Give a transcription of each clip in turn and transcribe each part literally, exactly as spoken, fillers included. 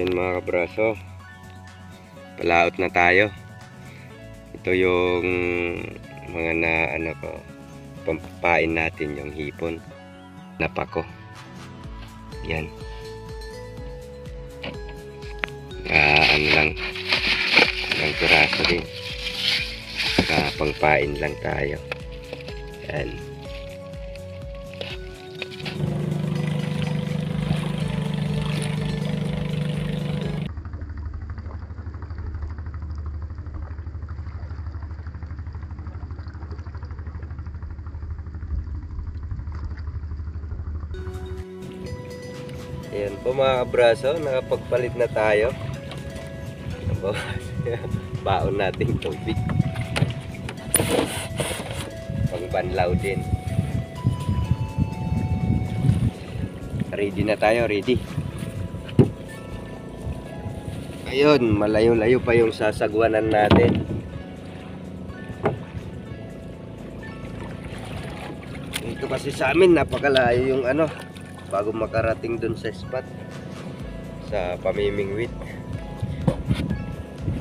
Ayan mga kabraso, palaot na tayo. Ito yung mga na ano ko, pampain natin yung hipon na pako. Yan. Ah, ano lang, ilang piraso din. Saka pampain lang tayo. Yan. Ayan po mga kabraso, nakapagpalit na tayo. Baon natin tubig. Pangbanlaw din. Ready na tayo, ready. Ayun, malayo-layo pa yung sasagwanan natin. Dito kasi sa amin, napakalayo yung ano, bago makarating dun sa spot sa pamimingwit.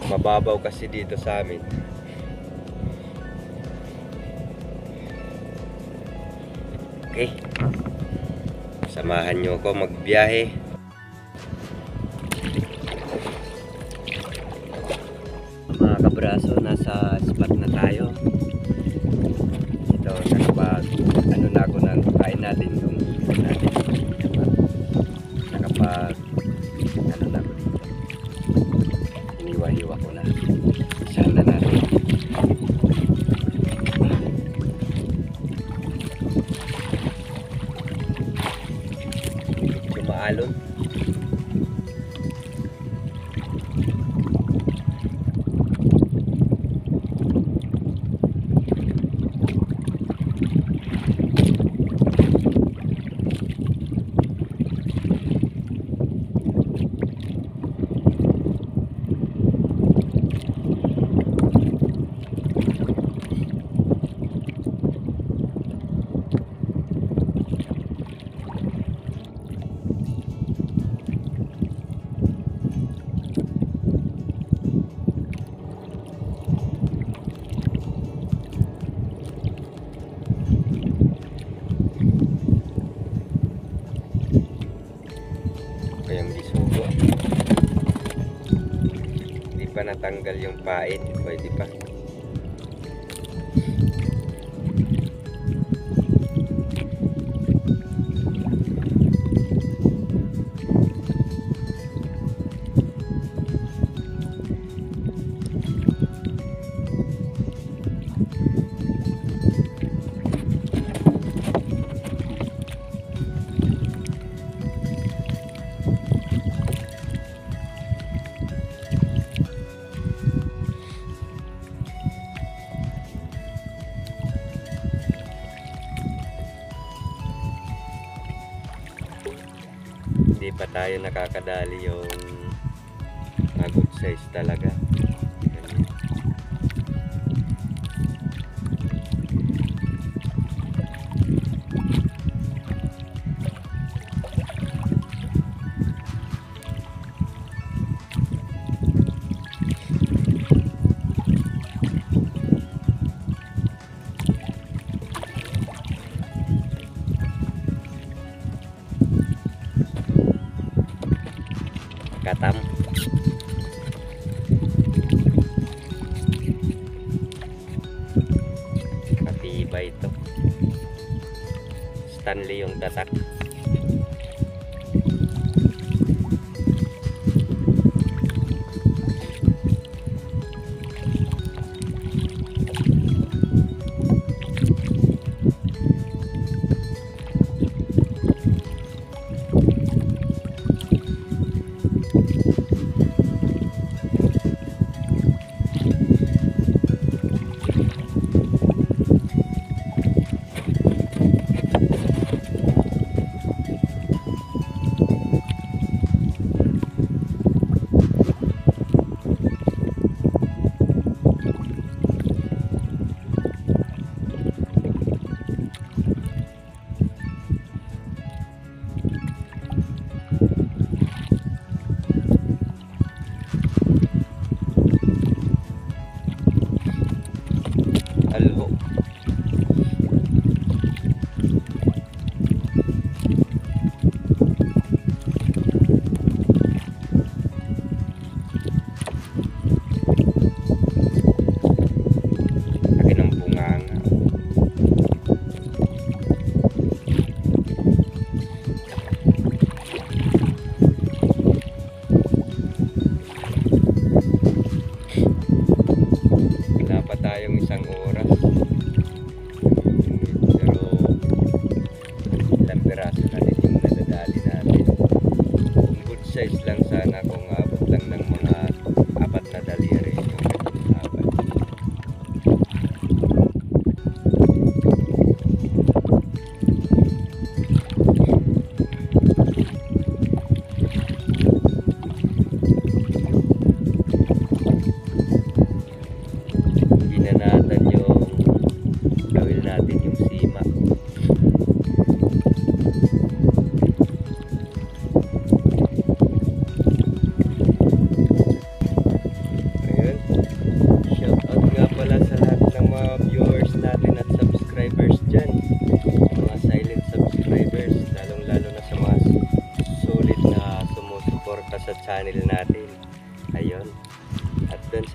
Mababaw kasi dito sa amin. Okay, samahan nyo ako magbiyahe. Mga kabraso, nasa spot na tayo. Ito, nakapag ano na ako ng kain natin yung natin nakapag ano na ako dito, iniwa-hiwa ko na. Saan na natin kumaalon. Natanggal yung pain, pwede pa. Hindi pa tayo nakakadali yung na good size talaga. Katam. Katiba ito. Stanley yung datak.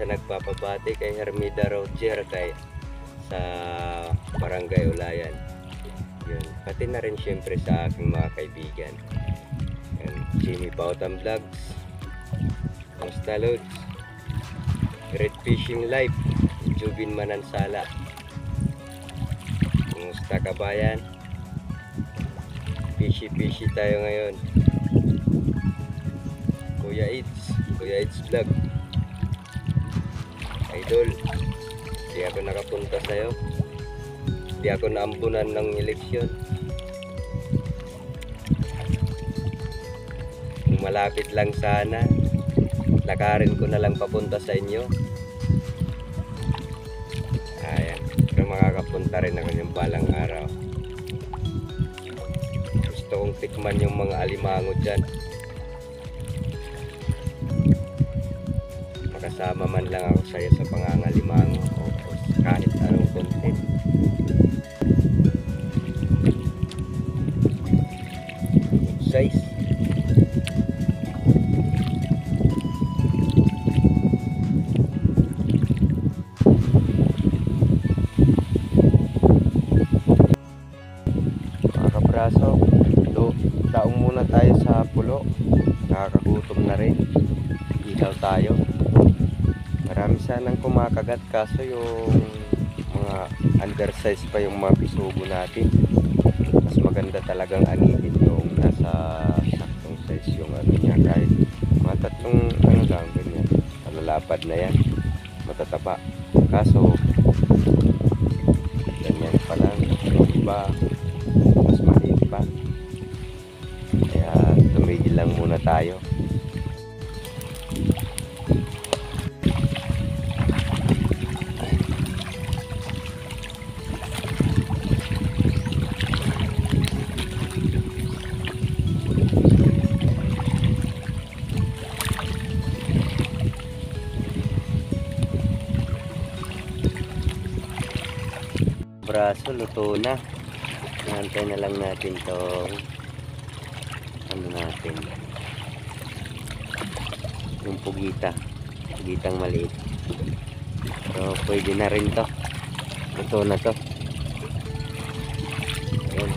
siya nagpapabati kay Hermida Rojier kay sa Barangay Ulayan. Yun. Pati na rin siyempre sa aking mga kaibigan. Yun. Jimmy Pautam Vlogs, Musta Lods, Great Fishing Life, Jobin Manansala, Istaka Bayan. Pishi-pishi tayo ngayon. Kuya Eats, Kuya Eats Vlog. Idol, di ako nakapunta sa'yo. Di ako naambunan ng eleksyon. Malapit lang sana. Lakarin ko na lang papunta sa inyo. Ayan, pero makakapunta rin ako yung balang araw. Gusto kong tikman yung mga alimango dyan. Makasama man lang ako sa'yo sa pangangalimango o kahit anong content. Size. Mga kabraso, daong muna tayo sa pulo. Nakakagutom na rin. Ilaw tayo. Marami sanang kumakagat kaso yung mga undersized pa yung mga pisugo natin. Mas maganda talagang anihin yung nasa saktong size yung ano niya, kahit mga tatlong ano lang ganyan. Malalapad na yan, matataba. Kaso ganyan pa lang, iba mas maliit pa. Kaya tumigil lang muna tayo. Braso, luto na. Nantay na lang natin tong ano natin, yung pugita, pugitang maliit. So pwede na rin to, luto na to. Ayan.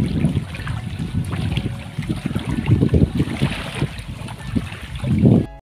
Thank you.